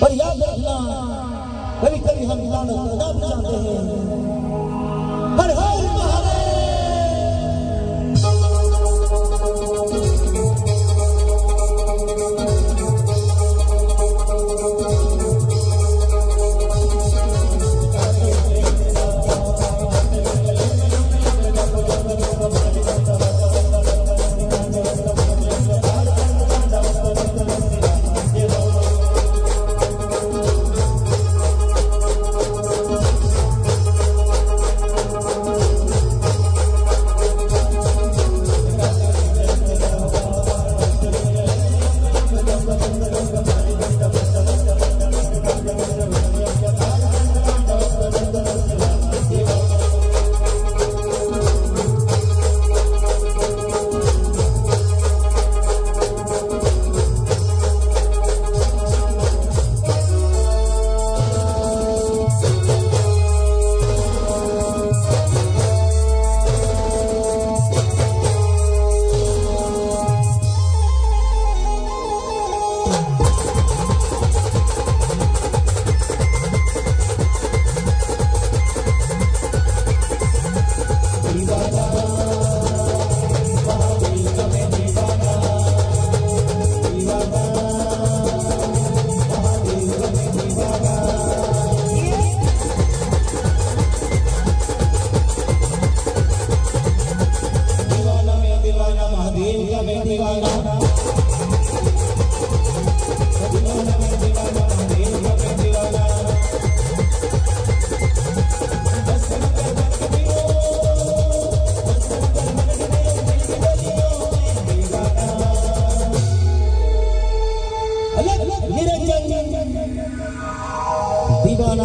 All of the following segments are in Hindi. पर याद रखना, कभी कभी हम दीवानों को ना भी जानते हैं, पर हर महारे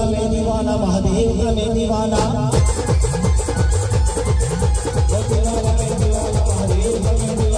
दीवाना मैं दीवाना महादेव का मैं दीवाना दीवाना मैं दीवाना महादेव का मैं दीवाना।